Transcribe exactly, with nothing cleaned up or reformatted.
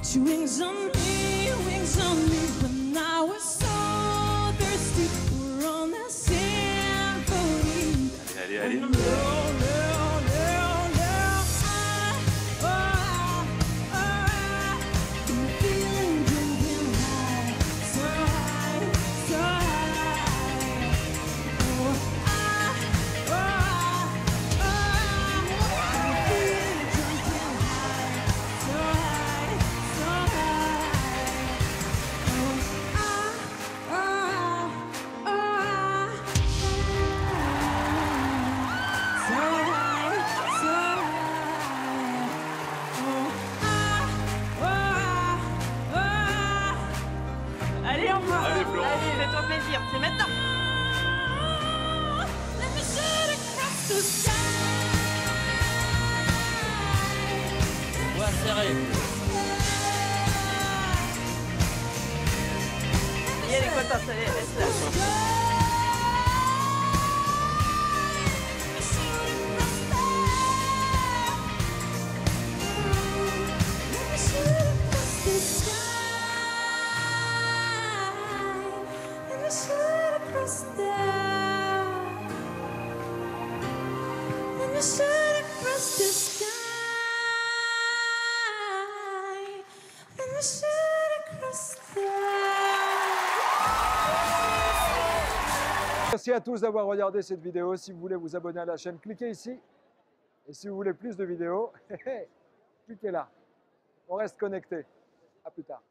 Put your wings on me, wings on me. When I was so thirsty, we're on that symphony. Allez, allez, allez. Allez, on va. Allez, Flo. Allez, fais-toi plaisir, c'est maintenant. Let me shoot across the sky. Ouais, serré. Et elle est contente, allez, reste là. I shoot across the sky, and I shoot across the sky. Merci à tous d'avoir regardé cette vidéo. Si vous voulez vous abonner à la chaîne, cliquez ici. Et si vous voulez plus de vidéos, cliquez là. On reste connecté. À plus tard.